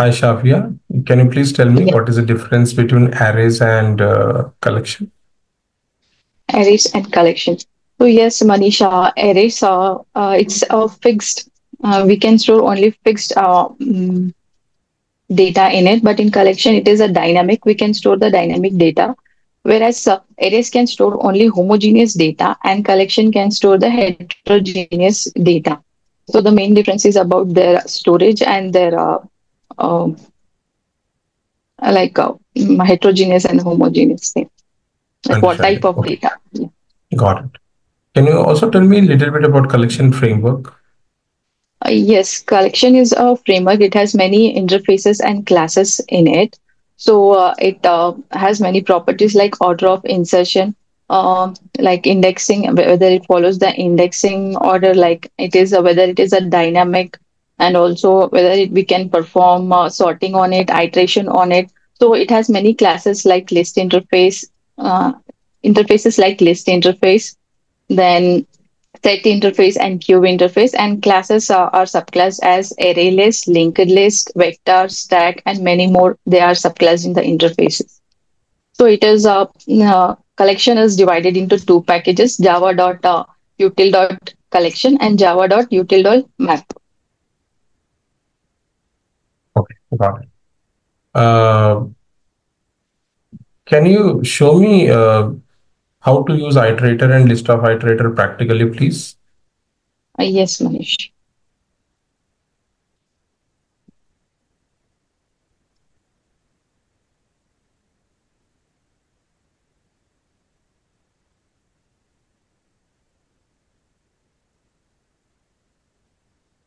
Hi, Shafia. Can you please tell me Yeah. what is the difference between arrays and collection? Arrays and collection. So yes, Manisha, arrays are it's a fixed. We can store only fixed data in it, but in collection, it is a dynamic. We can store the dynamic data, whereas arrays can store only homogeneous data, and collection can store the heterogeneous data. So the main difference is about their storage and their heterogeneous and homogeneous thing. Like what type of okay. data? Yeah. Got it. Can you also tell me a little bit about collection framework? Yes, collection is a framework. It has many interfaces and classes in it. So it has many properties like order of insertion, like indexing, whether it follows the indexing order, like it is whether it is a dynamic, and also whether we can perform sorting on it, iteration on it. So it has many classes like list interface, then set interface and queue interface, and classes are subclassed as array list, linked list, vector, stack, and many more. They are subclassed in the interfaces. So it is collection is divided into two packages: java.util.collection and java.util.map. Okay, got it. Can you show me how to use iterator and list of iterator practically, please? Yes, Manish.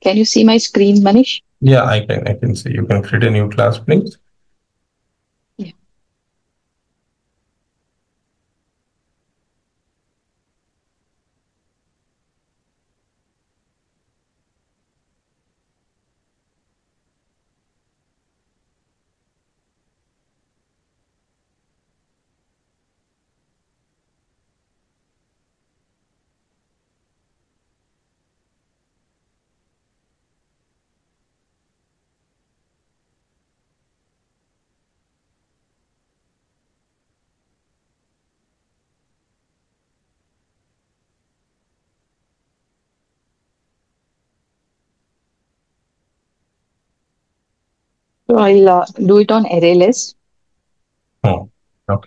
Can you see my screen, Manish? Yeah, I can see. You can create a new class, please. So I'll do it on array list. Oh, okay.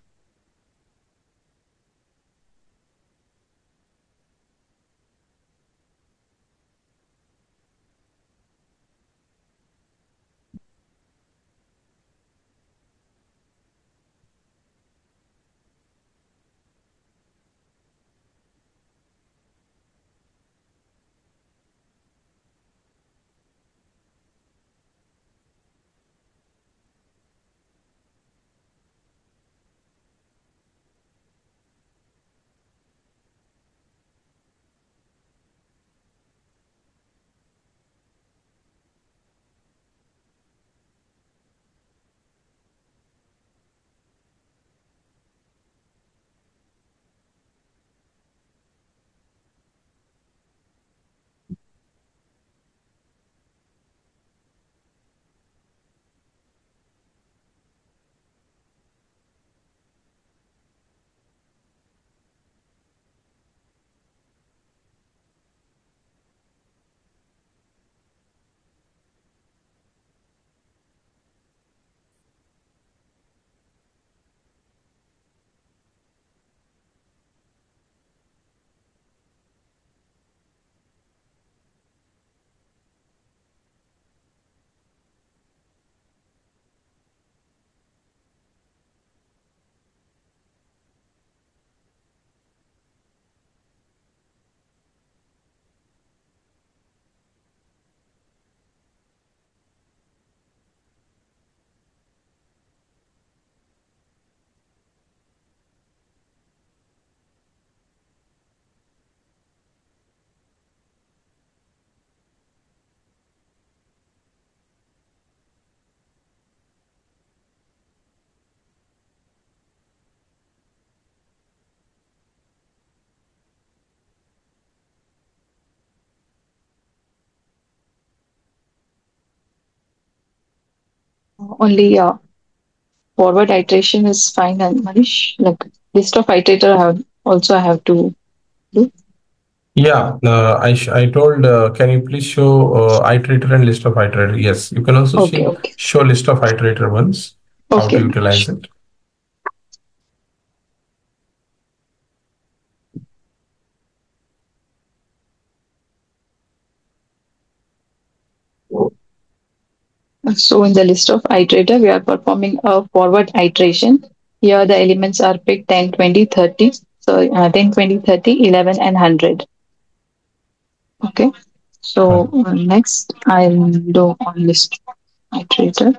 only forward iteration is fine, and Manish, like list of iterator I have to do. Yeah, I told, can you please show iterator and list of iterator? Yes, you can also show list of iterator once, how to utilize it. So in the list of iterator, we are performing a forward iteration. Here the elements are picked 10, 20, 30. So 10, 20, 30, 11, and 100. Okay, so next I'll do on list iterator.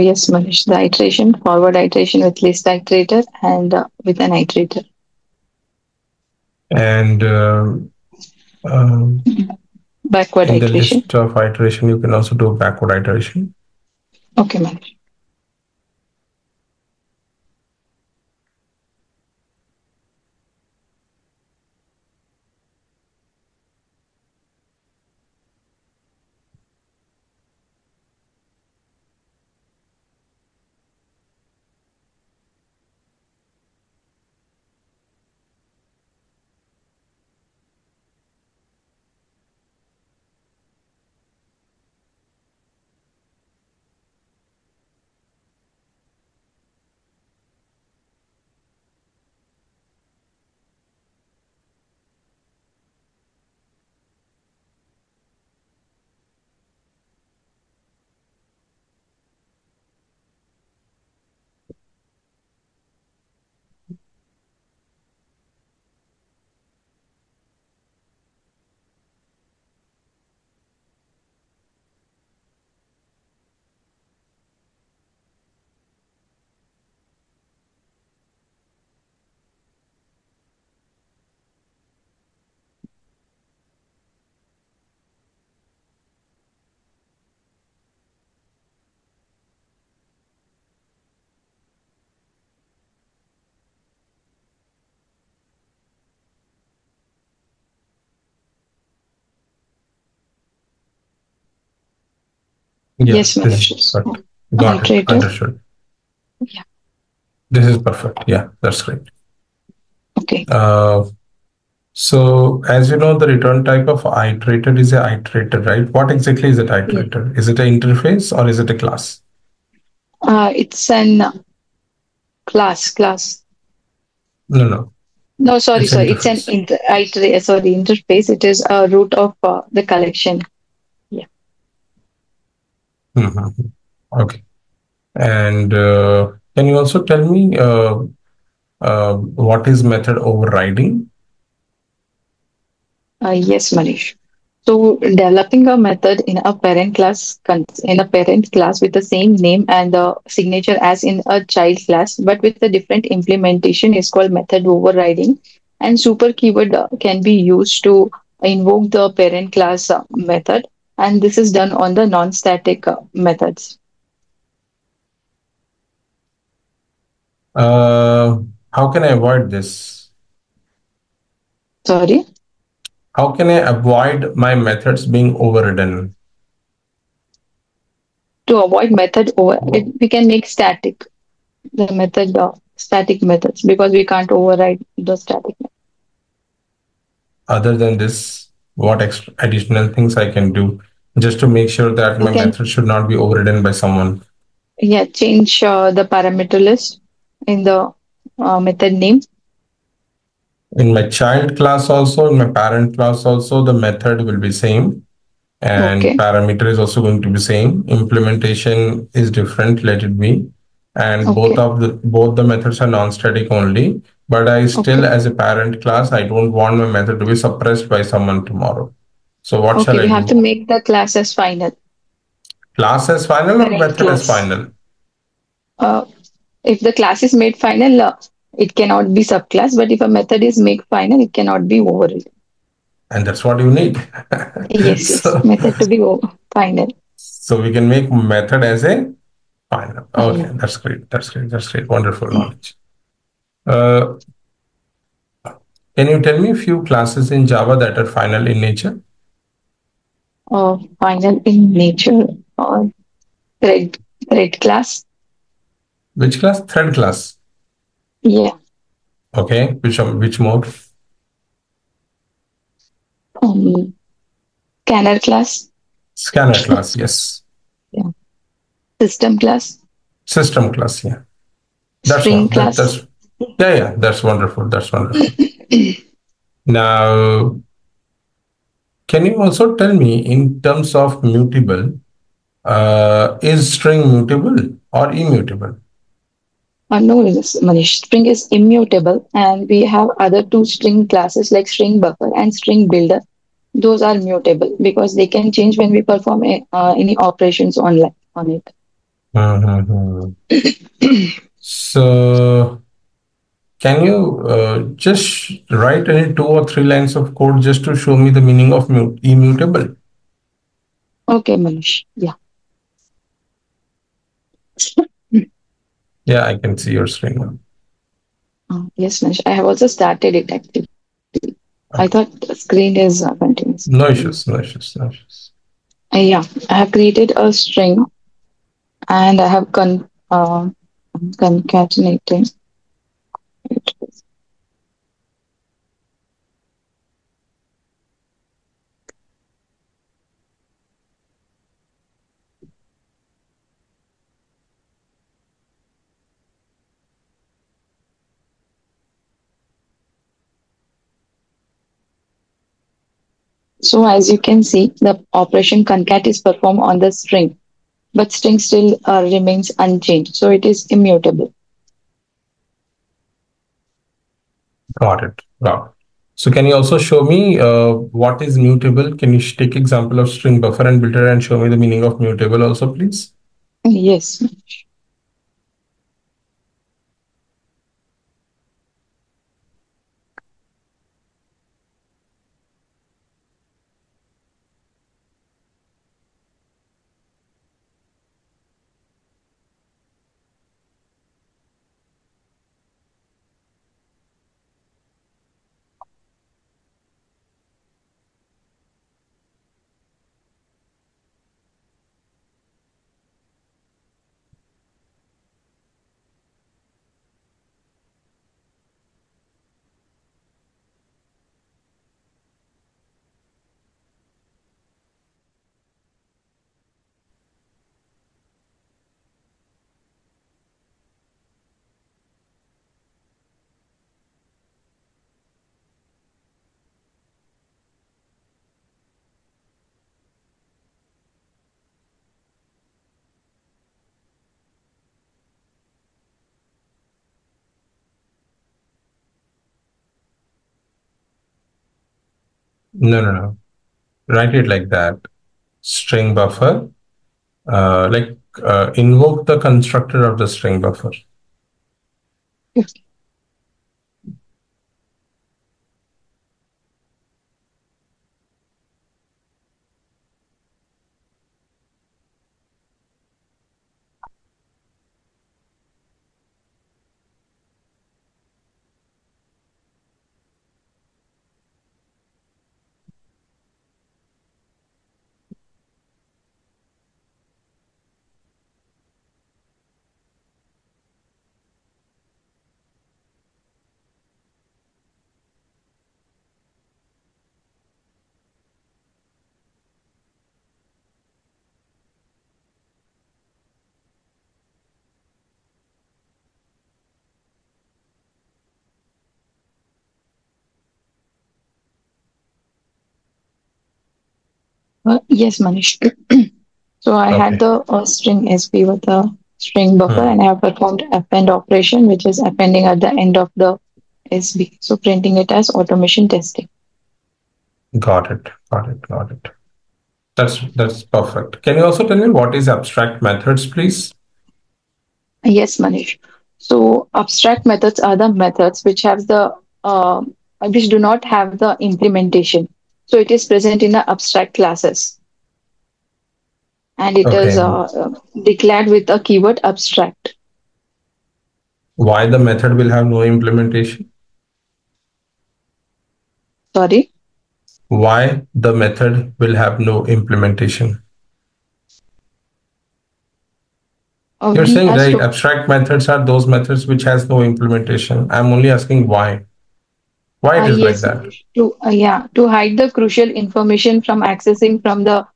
Yes, Manish, the iteration, forward iteration with list iterator and with an iterator. And backward iteration. The list of iteration, you can also do backward iteration. Okay, Manish. Yes, this is perfect. Got it. Understood. Yeah. This is perfect. Yeah, that's great. Okay. So as you know, the return type of iterator is an iterator, right? What exactly is an iterator? Is it an interface or is it a class? It's an class. No, sorry. It's an interface. It is a root of the collection. Okay, and can you also tell me what is method overriding? Yes, Manish. So developing a method in a parent class with the same name and the signature as in a child class, but with a different implementation is called method overriding. And super keyword can be used to invoke the parent class method. And this is done on the non-static methods. How can I avoid this? Sorry? How can I avoid my methods being overridden? To avoid method override, we can make static, the method static methods, because we can't override the static methods. Other than this, what additional things I can do just to make sure that my method should not be overridden by someone. Yeah, change the parameter list in the method name. In my child class also, in my parent class also, the method will be same. And parameter is also going to be same. Implementation is different, let it be. And both the methods are non-static only. But I still, as a parent class, I don't want my method to be suppressed by someone tomorrow. So what shall I do? You have to make the class as final. Class as final or method as final? If the class is made final, it cannot be subclass. But if a method is made final, it cannot be overridden. And that's what you need. Yes, so, method to be final. So we can make method as a final. Okay, that's great. That's great. That's great. Wonderful knowledge. Can you tell me a few classes in Java that are final in nature? Final in nature, or thread class. Which class? Thread class. Yeah. Okay. Which more? Scanner class. Scanner class. Yes. Yeah. System class. System class. Yeah. That's String class. Yeah. That's wonderful. That's wonderful. Now, can you also tell me in terms of mutable, is string mutable or immutable? No, Manish. String is immutable, and we have other two string classes like StringBuffer and StringBuilder. Those are mutable because they can change when we perform any operations on it. So, can you just write any 2 or 3 lines of code just to show me the meaning of immutable? Okay, Manish. Yeah. Yeah, I can see your screen now. Oh, yes, Manish. I have also started it actively. Okay. I thought the screen is continuous. No issues, no issues, no issues. Yeah, I have created a string and I have concatenated. So as you can see, the operation concat is performed on the string, but string still remains unchanged. So it is immutable. Got it. Wow. So can you also show me what is mutable? Can you take example of StringBuffer and Builder and show me the meaning of mutable also, please? Yes. No. Write it like that. String buffer. Invoke the constructor of the string buffer. Okay. Yes, Manish. So I had the string SP with the string buffer, and I have performed append operation, which is appending at the end of the SB. So printing it as automation testing. Got it. Got it. Got it. That's perfect. Can you also tell me what is abstract methods, please? Yes, Manish. So abstract methods are the methods which have the which do not have the implementation. So it is present in the abstract classes, and it is declared with a keyword abstract. Why the method will have no implementation? Sorry? Why the method will have no implementation? You're saying, right, abstract methods are those methods which has no implementation. I'm only asking why. Why it is like that? To hide the crucial information from accessing from the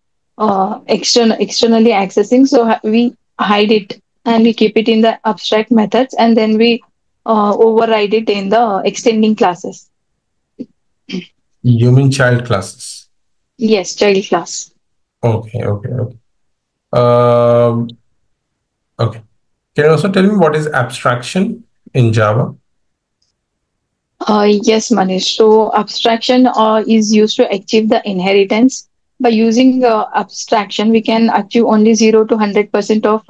externally accessing. So we hide it and we keep it in the abstract methods, and then we override it in the extending classes. You mean child classes? Yes, child class. Okay, okay, okay. Okay. Can you also tell me what is abstraction in Java? Yes, Manish. So abstraction is used to achieve the inheritance. By using abstraction, we can achieve only 0 to 100% of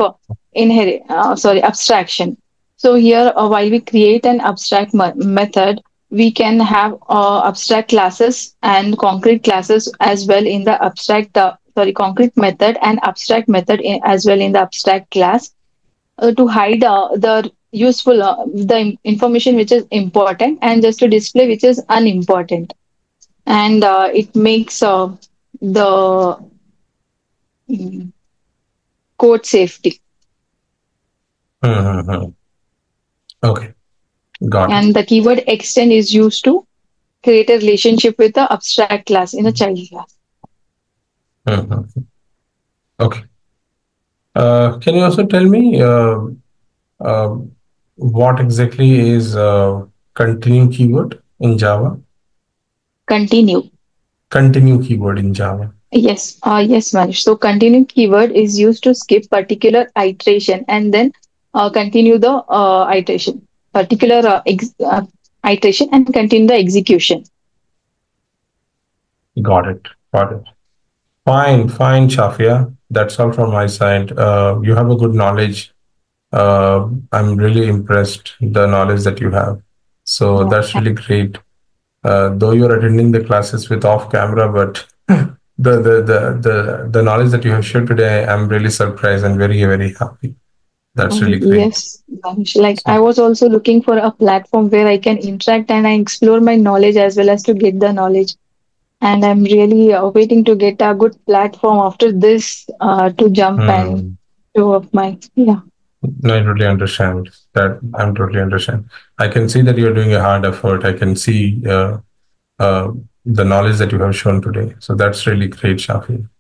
abstraction. So here, while we create an abstract method, we can have abstract classes and concrete classes as well in the abstract concrete method and abstract method as well in the abstract class to hide the useful the information which is important, and just to display which is unimportant. And it makes the code safety. Okay, got it. And the keyword extend is used to create a relationship with the abstract class in a child class. Okay. Can you also tell me what exactly is continue keyword in Java? Continue keyword in Java. Yes, yes, Manish. So continue keyword is used to skip particular iteration and then continue the iteration, particular iteration, and continue the execution. Got it. Got it. Fine, fine, Shafia. That's all from my side. You have a good knowledge. I'm really impressed the knowledge that you have. So that's really great. Though you're attending the classes with off camera, but the knowledge that you have shared today, I'm really surprised and very, very happy. That's really great. Yes, like I was also looking for a platform where I can interact and I explore my knowledge as well as to get the knowledge. And I'm really waiting to get a good platform after this to jump and to up my, No, I totally understand that. I can see that you're doing a hard effort. I can see the knowledge that you have shown today. So that's really great, Shafi.